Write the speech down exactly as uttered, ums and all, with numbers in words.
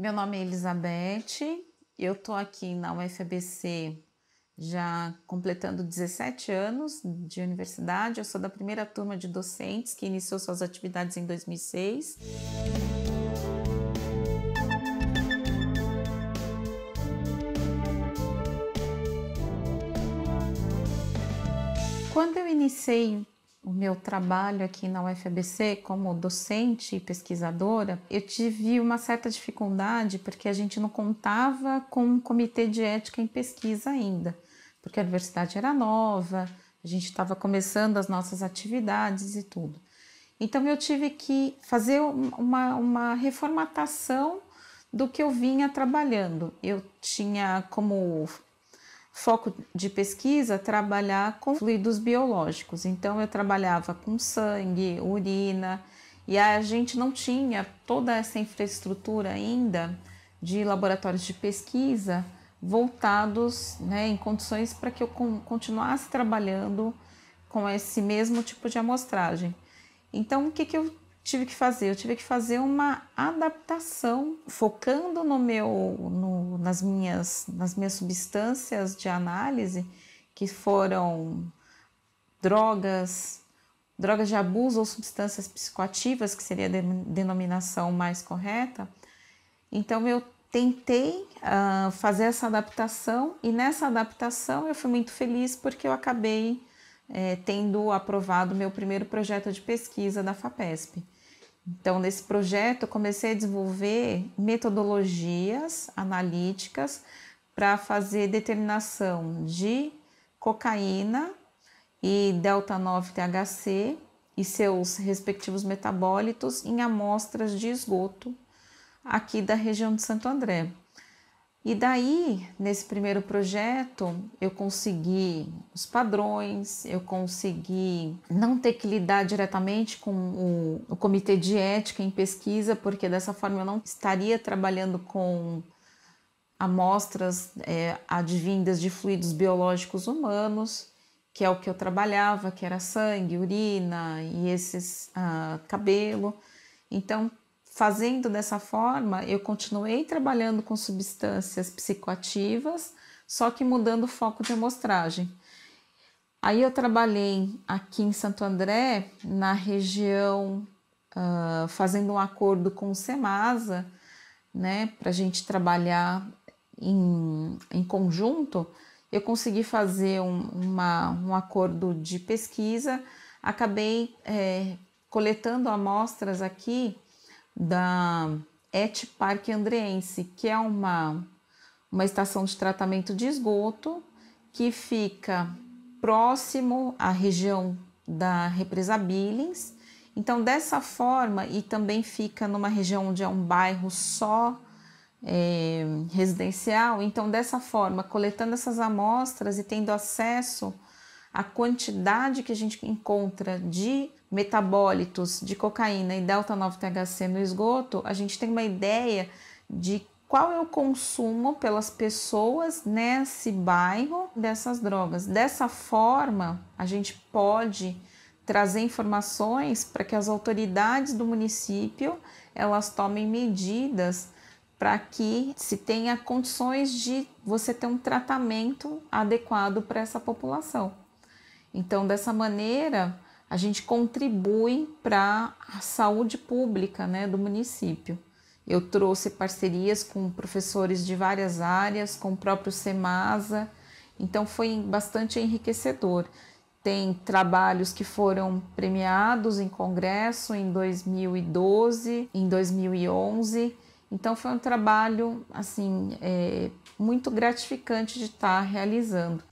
Meu nome é Elizabeth, eu tô aqui na U F A B C já completando dezessete anos de universidade. Eu sou da primeira turma de docentes que iniciou suas atividades em dois mil e seis. Quando eu iniciei o meu trabalho aqui na U F A B C como docente e pesquisadora, eu tive uma certa dificuldade porque a gente não contava com um comitê de ética em pesquisa ainda, porque a universidade era nova, a gente estava começando as nossas atividades e tudo. Então eu tive que fazer uma, uma reformatação do que eu vinha trabalhando. Eu tinha como foco de pesquisa trabalhar com fluidos biológicos, então eu trabalhava com sangue, urina, e a gente não tinha toda essa infraestrutura ainda de laboratórios de pesquisa voltados, né, em condições para que eu continuasse trabalhando com esse mesmo tipo de amostragem. Então o que, que eu tive que fazer? Eu tive que fazer uma adaptação, focando no meu, no, nas, minhas, nas minhas substâncias de análise, que foram drogas, drogas de abuso ou substâncias psicoativas, que seria a denominação mais correta. Então eu tentei uh, fazer essa adaptação, e nessa adaptação eu fui muito feliz porque eu acabei é, tendo aprovado meu primeiro projeto de pesquisa da FAPESP. Então, nesse projeto, eu comecei a desenvolver metodologias analíticas para fazer determinação de cocaína e delta nove T H C e seus respectivos metabólitos em amostras de esgoto aqui da região de Santo André. E daí, nesse primeiro projeto, eu consegui os padrões, eu consegui não ter que lidar diretamente com o, o comitê de ética em pesquisa, porque dessa forma eu não estaria trabalhando com amostras é, advindas de fluidos biológicos humanos, que é o que eu trabalhava, que era sangue, urina e esses ah, cabelo. Então, fazendo dessa forma, eu continuei trabalhando com substâncias psicoativas, só que mudando o foco de amostragem. Aí eu trabalhei aqui em Santo André, na região, uh, fazendo um acordo com o Semasa, né, para a gente trabalhar em, em conjunto. Eu consegui fazer um, uma, um acordo de pesquisa, acabei é, coletando amostras aqui da E T E Parque Andreense, que é uma, uma estação de tratamento de esgoto que fica próximo à região da Represa Billings. Então, dessa forma, e também fica numa região onde é um bairro só é, residencial, então, dessa forma, coletando essas amostras e tendo acesso à quantidade que a gente encontra de metabólitos de cocaína e delta nove T H C no esgoto, a gente tem uma ideia de qual é o consumo pelas pessoas nesse bairro dessas drogas. Dessa forma, a gente pode trazer informações para que as autoridades do município elas tomem medidas para que se tenha condições de você ter um tratamento adequado para essa população. Então, dessa maneira, a gente contribui para a saúde pública, né, do município. Eu trouxe parcerias com professores de várias áreas, com o próprio Semasa, então foi bastante enriquecedor. Tem trabalhos que foram premiados em congresso em dois mil e doze, em dois mil e onze, então foi um trabalho assim, é, muito gratificante de estar realizando.